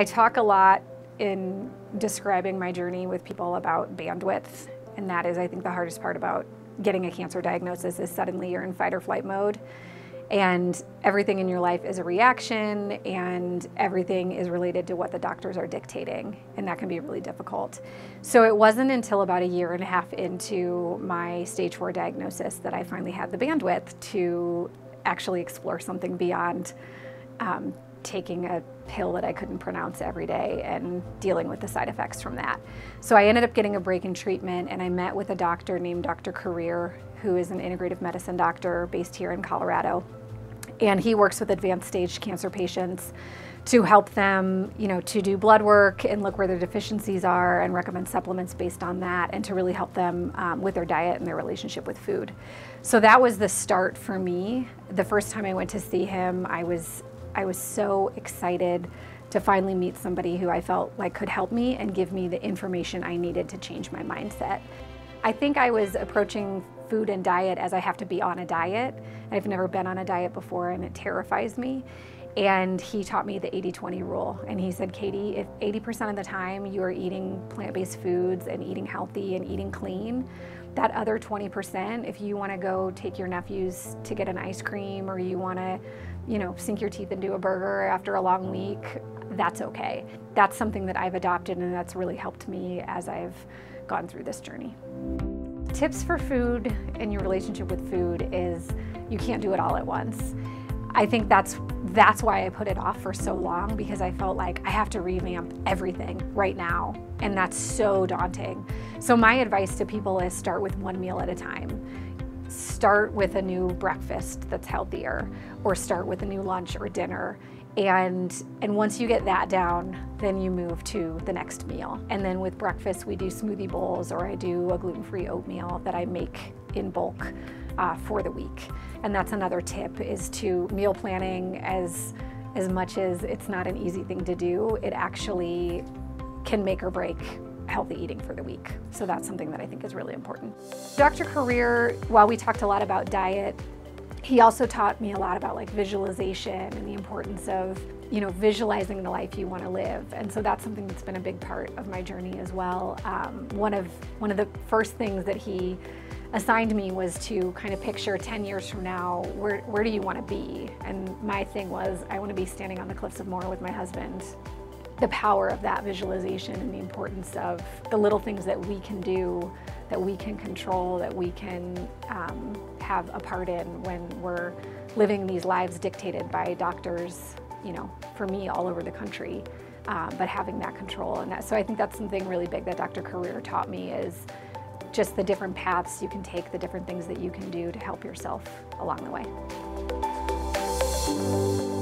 I talk a lot in describing my journey with people about bandwidth, and that is, I think, the hardest part about getting a cancer diagnosis is suddenly you're in fight or flight mode, and everything in your life is a reaction, and everything is related to what the doctors are dictating, and that can be really difficult. So it wasn't until about a year and a half into my stage 4 diagnosis that I finally had the bandwidth to actually explore something beyond taking a pill that I couldn't pronounce every day and dealing with the side effects from that. So I ended up getting a break in treatment, and I met with a doctor named Dr. Career, who is an integrative medicine doctor based here in Colorado. And he works with advanced stage cancer patients to help them, you know, to do blood work and look where their deficiencies are and recommend supplements based on that, and to really help them with their diet and their relationship with food. So that was the start for me. The first time I went to see him, I was so excited to finally meet somebody who I felt like could help me and give me the information I needed to change my mindset. I think I was approaching food and diet as I have to be on a diet. I've never been on a diet before, and it terrifies me. And he taught me the 80-20 rule. And he said, Katie, if 80% of the time you are eating plant-based foods and eating healthy and eating clean, that other 20%, if you want to go take your nephews to get an ice cream, or you want to, you know, sink your teeth into a burger after a long week, that's okay. That's something that I've adopted, and that's really helped me as I've gone through this journey. Tips for food and your relationship with food is you can't do it all at once. I think that's why I put it off for so long, because I felt like I have to revamp everything right now, and that's so daunting. So my advice to people is start with one meal at a time. Start with a new breakfast that's healthier, or start with a new lunch or dinner. And once you get that down, then you move to the next meal. And then with breakfast, we do smoothie bowls, or I do a gluten-free oatmeal that I make in bulk for the week. And that's another tip, is to meal planning. As much as it's not an easy thing to do, it actually can make or break healthy eating for the week. So that's something that I think is really important. Dr. Career, while we talked a lot about diet, he also taught me a lot about like visualization and the importance of, you know, visualizing the life you want to live. And so that's something that's been a big part of my journey as well. One of the first things that he assigned me was to kind of picture 10 years from now, where do you want to be? And my thing was, I want to be standing on the Cliffs of Moher with my husband. The power of that visualization and the importance of the little things that we can do, that we can control, that we can have a part in when we're living these lives dictated by doctors, you know, for me, all over the country, but having that control. And that, so I think that's something really big that Dr. Career taught me, is just the different paths you can take, the different things that you can do to help yourself along the way.